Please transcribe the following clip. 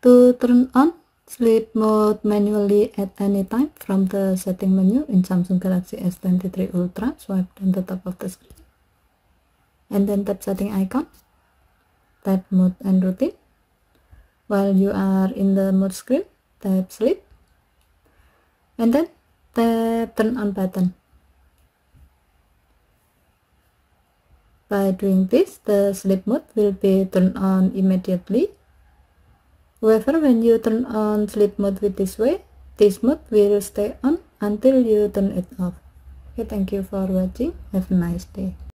To turn on sleep mode manually at any time from the setting menu in Samsung Galaxy S23 Ultra, swipe on the top of the screen and then tap setting icon, tap mode and routine. While you are in the mode screen, tap sleep and then tap turn on button. By doing this, the sleep mode will be turned on immediately. However, when you turn on sleep mode with this way, this mode will stay on until you turn it off. Okay, thank you for watching. Have a nice day.